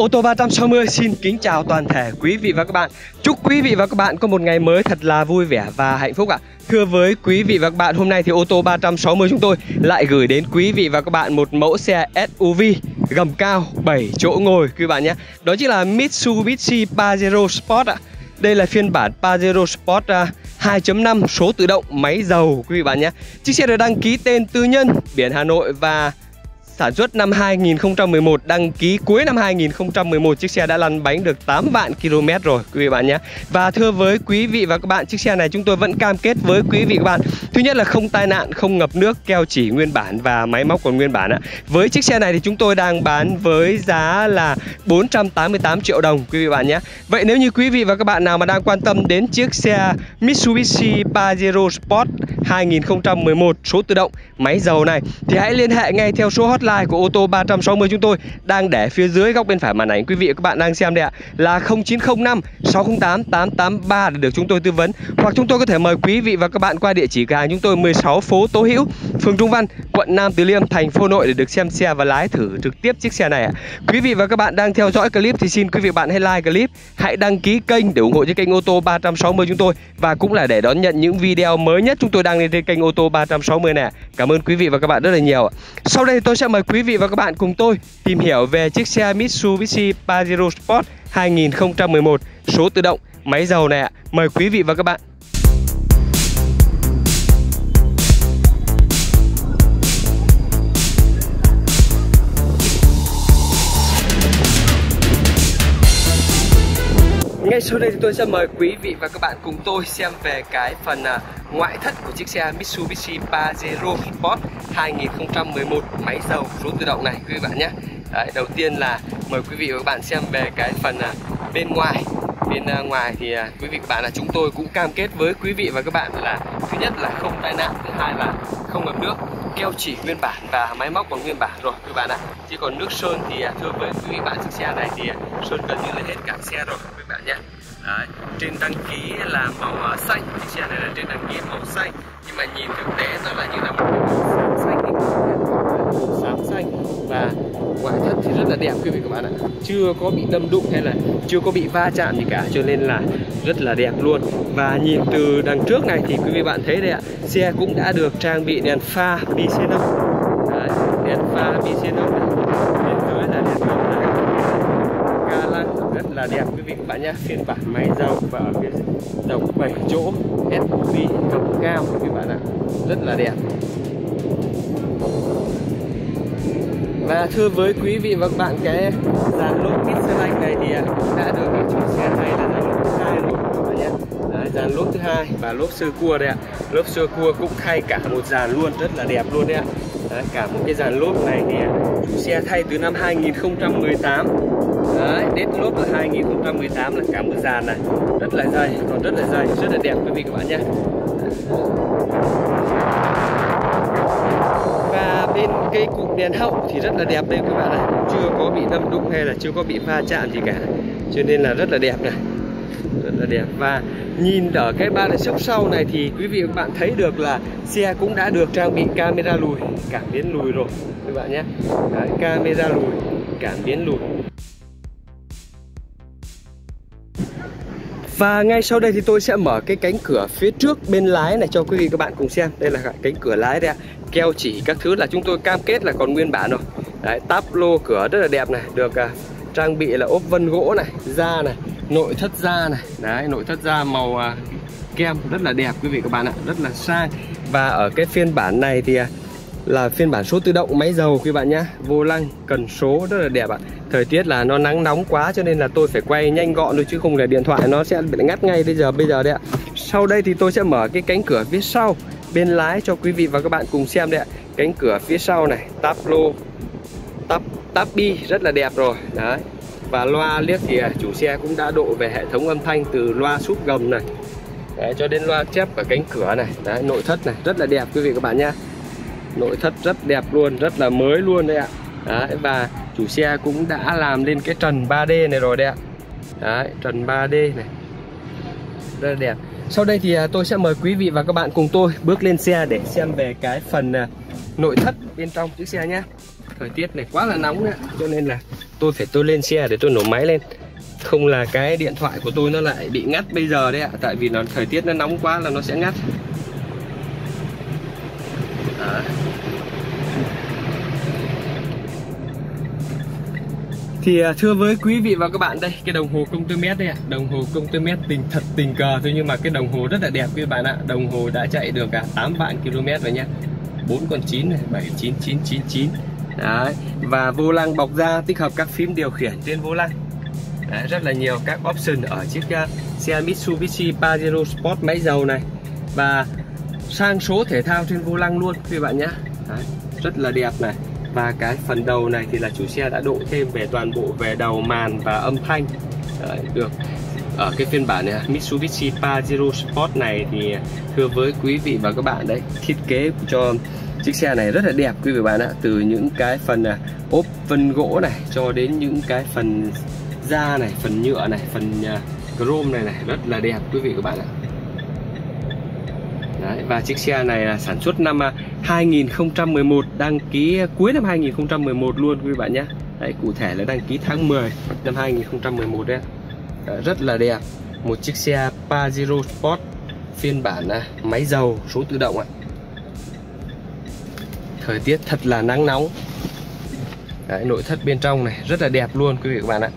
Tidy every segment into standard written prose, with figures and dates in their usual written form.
Ô tô 360 xin kính chào toàn thể quý vị và các bạn. Chúc quý vị và các bạn có một ngày mới thật là vui vẻ và hạnh phúc ạ. Thưa với quý vị và các bạn, hôm nay thì ô tô 360 chúng tôi lại gửi đến quý vị và các bạn một mẫu xe SUV gầm cao 7 chỗ ngồi quý bạn nhé. Đó chính là Mitsubishi Pajero Sport ạ. Đây là phiên bản Pajero Sport 2.5 số tự động máy dầu quý vị bạn nhé. Chiếc xe được đăng ký tên tư nhân, biển Hà Nội và sản xuất năm 2011, đăng ký cuối năm 2011, chiếc xe đã lăn bánh được 8 vạn km rồi quý vị bạn nhé. Và thưa với quý vị và các bạn, chiếc xe này chúng tôi vẫn cam kết với quý vị và các bạn, thứ nhất là không tai nạn, không ngập nước, keo chỉ nguyên bản và máy móc còn nguyên bản ạ. Với chiếc xe này thì chúng tôi đang bán với giá là 488 triệu đồng quý vị bạn nhé. Vậy nếu như quý vị và các bạn nào mà đang quan tâm đến chiếc xe Mitsubishi Pajero Sport 2011 số tự động máy dầu này thì hãy liên hệ ngay theo số hotline của ô tô 360 chúng tôi đang để phía dưới góc bên phải màn ảnh quý vị và các bạn đang xem đây ạ, là 0905 608 883 để được chúng tôi tư vấn, hoặc chúng tôi có thể mời quý vị và các bạn qua địa chỉ cửa hàng chúng tôi 16 phố Tố Hữu, phường Trung Văn, quận Nam Từ Liêm, thành phố Hà Nội để được xem xe và lái thử trực tiếp chiếc xe này ạ. Quý vị và các bạn đang theo dõi clip thì xin quý vị bạn hãy like clip, hãy đăng ký kênh để ủng hộ cho kênh ô tô 360 chúng tôi và cũng là để đón nhận những video mới nhất chúng tôi đang lên trên kênh ô tô 360 này. Cảm ơn quý vị và các bạn rất là nhiều. Sau đây thì tôi sẽ mời quý vị và các bạn cùng tôi tìm hiểu về chiếc xe Mitsubishi Pajero Sport 2011 số tự động máy dầu này ạ. Mời quý vị và các bạn. Ngay sau đây thì tôi sẽ mời quý vị và các bạn cùng tôi xem về cái phần ngoại thất của chiếc xe Mitsubishi Pajero Sport 2011 máy dầu số tự động này quý vị bạn nhé. Đấy, đầu tiên là mời quý vị và các bạn xem về cái phần bên ngoài. Bên ngoài thì quý vị và các bạn là chúng tôi cũng cam kết với quý vị và các bạn là thứ nhất là không tai nạn, thứ hai là không ngập nước, keo chỉ nguyên bản và máy móc còn nguyên bản rồi các bạn ạ. Chỉ còn nước sơn thì thưa với quý vị bạn, chiếc xe này thì sơn gần như là hết cả xe rồi các bạn nhé. Đấy, trên đăng ký là màu xanh, chiếc xe này là trên đăng ký màu xanh nhưng mà nhìn thực tế nó là như là màu xanh, xám xanh và ngoại thất thì rất là đẹp quý vị các bạn ạ. Chưa có bị đâm đụng hay là chưa có bị va chạm gì cả, cho nên là rất là đẹp luôn. Và nhìn từ đằng trước này thì quý vị bạn thấy đây ạ, xe cũng đã được trang bị đèn pha BC5. Đấy, đèn pha BC5 này. Bên dưới là đèn pha ga lăng rất là đẹp quý vị các bạn nhé. Phiên bản máy dầu và ở phía dòng 7 chỗ SUV gầm cao quý vị bạn ạ, rất là đẹp. Và thưa với quý vị và các bạn, cái dàn lốp kit xe lanh này thì đã được các chủ xe này là dàn lốp thứ 2 rồi các bạn nhé. Đấy, dàn lốp thứ 2 và lốp sơ cua đây ạ. Lốp sơ cua cũng thay cả một dàn luôn, rất là đẹp luôn đấy ạ. Đấy, cả một cái dàn lốp này thì chủ xe thay từ năm 2018. Đấy, date lốp là 2018 là cả một dàn này, rất là dày, còn rất là dày, rất là đẹp quý vị các bạn nhé. Bên cây cụm đèn hậu thì rất là đẹp đây các bạn này, chưa có bị đâm đụng hay là chưa có bị va chạm gì cả, cho nên là rất là đẹp này, rất là đẹp. Và nhìn ở cái ba đèn sốc sau này thì quý vị và các bạn thấy được là xe cũng đã được trang bị camera lùi, cảm biến lùi rồi các bạn nhé. Đấy, camera lùi, cảm biến lùi. Và ngay sau đây thì tôi sẽ mở cái cánh cửa phía trước bên lái này cho quý vị các bạn cùng xem. Đây là cánh cửa lái đây ạ. Keo chỉ các thứ là chúng tôi cam kết là còn nguyên bản rồi. Đấy, táp lô cửa rất là đẹp này, được trang bị là ốp vân gỗ này, da này, nội thất da này. Đấy, nội thất da màu kem rất là đẹp quý vị các bạn ạ, rất là sang. Và ở cái phiên bản này thì là phiên bản số tự động máy dầu quý bạn nhé. Vô lăng cần số rất là đẹp ạ. Thời tiết là nó nắng nóng quá cho nên là tôi phải quay nhanh gọn thôi chứ không là điện thoại nó sẽ bị ngắt ngay bây giờ đấy ạ. Sau đây thì tôi sẽ mở cái cánh cửa phía sau bên lái cho quý vị và các bạn cùng xem đấy ạ. Cánh cửa phía sau này, táp lô, táp bi rất là đẹp rồi. Đấy. Và loa liếc thì chủ xe cũng đã độ về hệ thống âm thanh từ loa súp gầm này. Đấy, cho đến loa chép ở cánh cửa này. Đấy, nội thất này rất là đẹp quý vị các bạn nhé. Nội thất rất đẹp luôn, rất là mới luôn đấy ạ. Đấy, và chủ xe cũng đã làm lên cái trần 3D này rồi đấy ạ. Đấy, trần 3D này rất là đẹp. Sau đây thì tôi sẽ mời quý vị và các bạn cùng tôi bước lên xe để xem về cái phần nội thất bên trong chiếc xe nhé. Thời tiết này quá là nóng đấy, cho nên là tôi phải lên xe để tôi nổ máy lên, không là cái điện thoại của tôi nó lại bị ngắt bây giờ đấy ạ. Tại vì nó thời tiết nó nóng quá là nó sẽ ngắt. Đó. Thì thưa với quý vị và các bạn, đây cái đồng hồ công tơ mét đây ạ. Đồng hồ công tơ mét tình cờ thôi, nhưng mà cái đồng hồ rất là đẹp quý bạn ạ. Đồng hồ đã chạy được cả 8 vạn km rồi nha. 4 con 9 này, 79999. Đấy, và vô lăng bọc da tích hợp các phím điều khiển trên vô lăng. Đấy, rất là nhiều các option ở chiếc xe Mitsubishi Pajero Sport máy dầu này, và sang số thể thao trên vô lăng luôn quý bạn nhé. Đấy, rất là đẹp này. Và cái phần đầu này thì là chủ xe đã độ thêm về toàn bộ về đầu màn và âm thanh. Đấy, được ở cái phiên bản này, Mitsubishi Pajero Sport này thì thưa với quý vị và các bạn, đấy thiết kế cho chiếc xe này rất là đẹp quý vị và bạn ạ. Từ những cái phần ốp vân gỗ này cho đến những cái phần da này, phần nhựa này, phần chrome này rất là đẹp quý vị và bạn ạ. Đấy, và chiếc xe này là sản xuất năm 2011, đăng ký cuối năm 2011 luôn quý bạn nhé. Đấy, cụ thể là đăng ký tháng 10 năm 2011 đấy. Đấy, rất là đẹp. Một chiếc xe Pajero Sport phiên bản máy dầu số tự động ạ. Thời tiết thật là nắng nóng. Đấy, nội thất bên trong này rất là đẹp luôn quý vị các bạn ạ.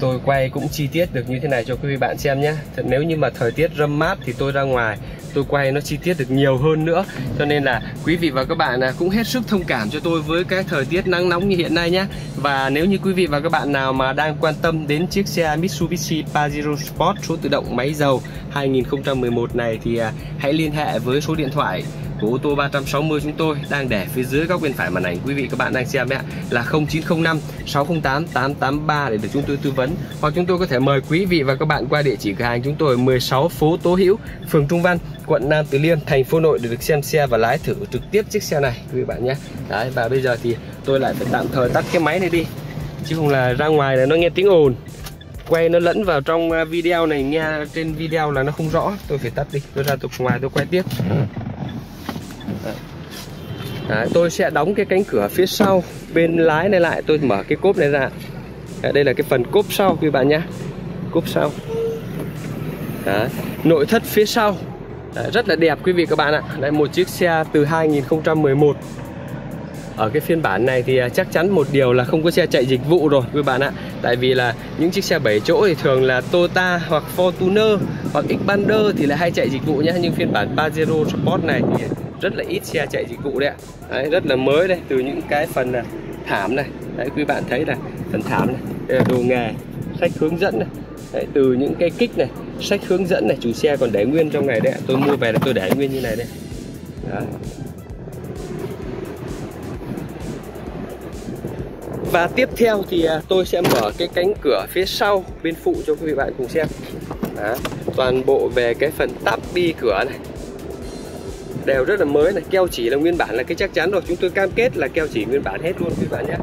Tôi quay cũng chi tiết được như thế này cho quý vị bạn xem nhé. Thật, nếu như mà thời tiết râm mát thì tôi ra ngoài tôi quay nó chi tiết được nhiều hơn nữa. Cho nên là quý vị và các bạn cũng hết sức thông cảm cho tôi với cái thời tiết nắng nóng như hiện nay nhé. Và nếu như quý vị và các bạn nào mà đang quan tâm đến chiếc xe Mitsubishi Pajero Sport số tự động máy dầu 2011 này thì hãy liên hệ với số điện thoại của Ô tô 360 chúng tôi đang để phía dưới góc bên phải màn ảnh quý vị các bạn đang xem ạ, là 0905 608 883 để được chúng tôi tư vấn, hoặc chúng tôi có thể mời quý vị và các bạn qua địa chỉ cửa hàng chúng tôi 16 phố Tố Hữu, phường Trung Văn, quận Nam Từ Liêm, thành phố Hà Nội để được xem xe và lái thử trực tiếp chiếc xe này quý vị bạn nhé. Đấy, và bây giờ thì tôi lại phải tạm thời tắt cái máy này đi, chứ không là ra ngoài là nó nghe tiếng ồn, quay nó lẫn vào trong video này, nghe trên video là nó không rõ. Tôi phải tắt đi, tôi ra ngoài tôi quay tiếp. Đấy, tôi sẽ đóng cái cánh cửa phía sau bên lái này lại, tôi mở cái cốp này ra. Đấy, đây là cái phần cốp sau quý bạn nhé, cốp sau. Đấy, nội thất phía sau. Đấy, rất là đẹp quý vị các bạn ạ. Đây, một chiếc xe từ 2011. Ở cái phiên bản này thì chắc chắn một điều là không có xe chạy dịch vụ rồi quý bạn ạ. Tại vì là những chiếc xe 7 chỗ thì thường là Toyota hoặc Fortuner hoặc Xpander thì là hay chạy dịch vụ nhé. Nhưng phiên bản Pajero Sport này thì rất là ít xe chạy dịch vụ đấy ạ. Đấy, rất là mới đây, từ những cái phần thảm này. Đấy, quý bạn thấy là phần thảm này, đây là đồ nghề, sách hướng dẫn này. Đấy, từ những cái kích này, sách hướng dẫn này, chủ xe còn để nguyên trong này đấy ạ. Tôi mua về là tôi để nguyên như này đây. Đấy. Và tiếp theo thì tôi sẽ mở cái cánh cửa phía sau bên phụ cho quý vị bạn cùng xem. Đó, toàn bộ về cái phần táp bi cửa này đều rất là mới này, keo chỉ là nguyên bản là cái chắc chắn rồi, chúng tôi cam kết là keo chỉ nguyên bản hết luôn quý bạn nhé.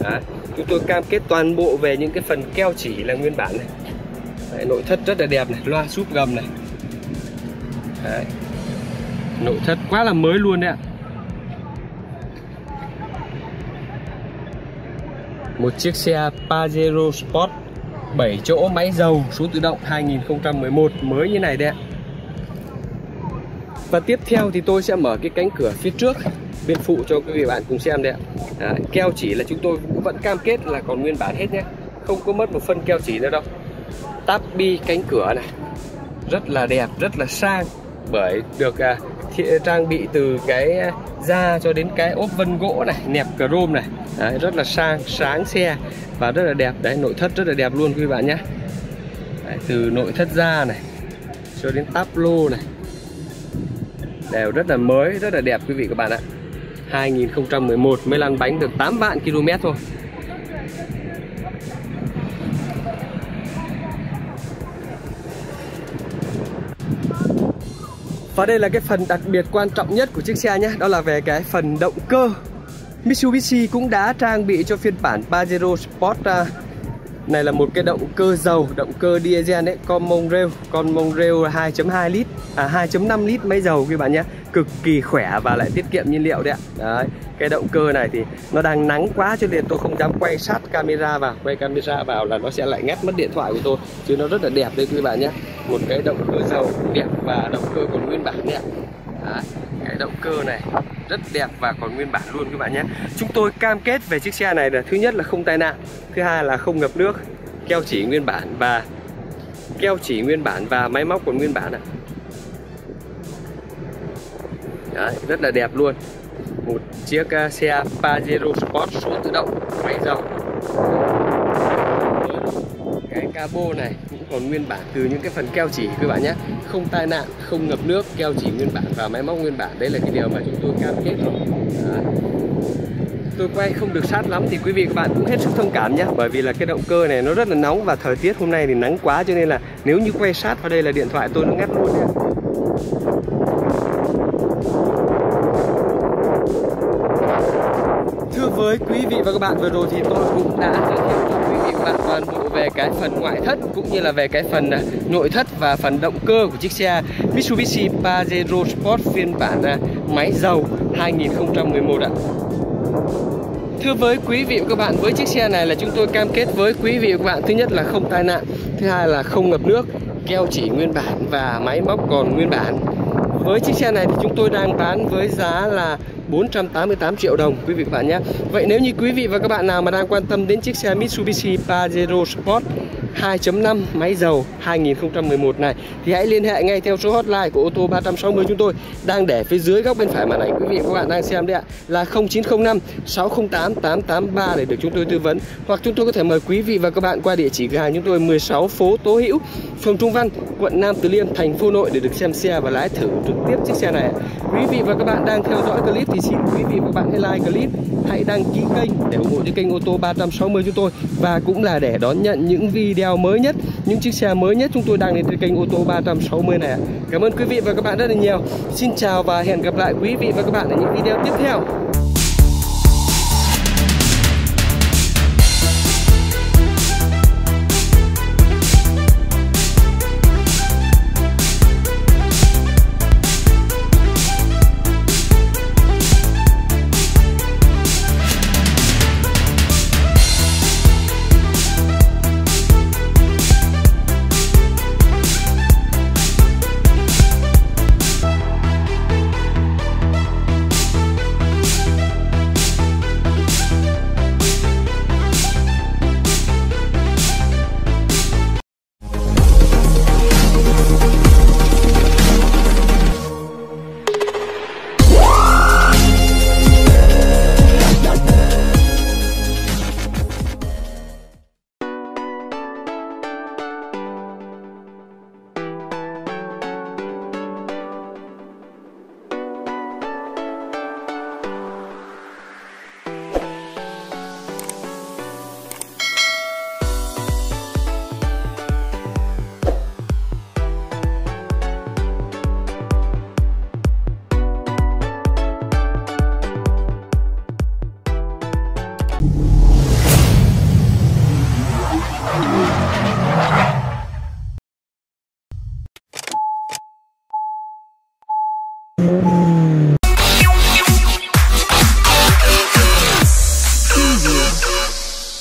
Đó, chúng tôi cam kết toàn bộ về những cái phần keo chỉ là nguyên bản này. Đấy, nội thất rất là đẹp này, loa súp gầm này. Đấy, nội thất quá là mới luôn đấy ạ. Một chiếc xe Pajero Sport 7 chỗ máy dầu số tự động 2011 mới như này đấy ạ. Và tiếp theo thì tôi sẽ mở cái cánh cửa phía trước bên phụ cho quý vị bạn cùng xem đấy ạ. Đấy, keo chỉ là chúng tôi cũng vẫn cam kết là còn nguyên bản hết nhé, không có mất một phân keo chỉ nữa đâu. Táp bi cánh cửa này rất là đẹp, rất là sang, bởi được trang bị từ cái da cho đến cái ốp vân gỗ này, nẹp chrome này. Đấy, rất là sang sáng xe và rất là đẹp. Đấy, nội thất rất là đẹp luôn quý vị bạn nhé. Đấy, từ nội thất da này cho đến táp lô này đều rất là mới, rất là đẹp quý vị các bạn ạ. 2011 mới lăn bánh được 8 vạn km thôi. Và đây là cái phần đặc biệt quan trọng nhất của chiếc xe nhé, đó là về cái phần động cơ. Mitsubishi cũng đã trang bị cho phiên bản Pajero Sport này là một cái động cơ dầu, động cơ diesel đấy, con mông rêu 2.5 lít máy dầu quý bạn nhé. cực kỳ khỏe và lại tiết kiệm nhiên liệu đấy ạ. Đấy, cái động cơ này thì nó đang nắng quá cho nên tôi không dám quay sát camera vào, quay camera vào là nó sẽ lại ngắt mất điện thoại của tôi, chứ nó rất là đẹp đấy quý bạn nhé. Một cái động cơ dầu đẹp và động cơ còn nguyên bản đấy ạ. Đấy, cái động cơ này rất đẹp và còn nguyên bản luôn các bạn nhé. Chúng tôi cam kết về chiếc xe này là thứ nhất là không tai nạn, thứ hai là không ngập nước, keo chỉ nguyên bản và máy móc còn nguyên bản ạ. Đấy, rất là đẹp luôn. Một chiếc xe Pajero Sport số tự động máy dầu. Cái cabo này cũng còn nguyên bản từ những cái phần keo chỉ các bạn nhé. Không tai nạn, không ngập nước, keo chỉ nguyên bản và máy móc nguyên bản. Đấy là cái điều mà chúng tôi cam kết rồi. Đấy. Tôi quay không được sát lắm thì quý vị các bạn cũng hết sức thông cảm nhé. Bởi vì là cái động cơ này nó rất là nóng và thời tiết hôm nay thì nắng quá cho nên là nếu như quay sát vào đây là điện thoại tôi nó ngắt luôn nhé. Thưa với quý vị và các bạn, vừa rồi thì tôi cũng đã giới thiệu cho quý vị và các bạn toàn bộ về cái phần ngoại thất cũng như là về cái phần nội thất và phần động cơ của chiếc xe Mitsubishi Pajero Sport phiên bản máy dầu 2011 ạ. Thưa với quý vị và các bạn, với chiếc xe này là chúng tôi cam kết với quý vị và các bạn thứ nhất là không tai nạn, thứ hai là không ngập nước, keo chỉ nguyên bản và máy móc còn nguyên bản. Với chiếc xe này thì chúng tôi đang bán với giá là 488 triệu đồng quý vị và các bạn nhé. Vậy nếu như quý vị và các bạn nào mà đang quan tâm đến chiếc xe Mitsubishi Pajero Sport 2.5 máy dầu 2011 này thì hãy liên hệ ngay theo số hotline của Ô tô 360 chúng tôi đang để phía dưới góc bên phải màn ảnh quý vị và các bạn đang xem đấy ạ, là 0905 608 883 để được chúng tôi tư vấn, hoặc chúng tôi có thể mời quý vị và các bạn qua địa chỉ cửa hàng chúng tôi 16 phố Tố Hữu, phường Trung Văn, quận Nam Từ Liêm, thành phố Hà Nội để được xem xe và lái thử trực tiếp chiếc xe này. Quý vị và các bạn đang theo dõi clip thì xin quý vị và các bạn hãy like clip, hãy đăng ký kênh để ủng hộ cho kênh Ô tô 360 chúng tôi, và cũng là để đón nhận những video mới nhất, những chiếc xe mới nhất chúng tôi đang lên trên kênh Ô tô 360 này. Cảm ơn quý vị và các bạn rất là nhiều. Xin chào và hẹn gặp lại quý vị và các bạn ở những video tiếp theo.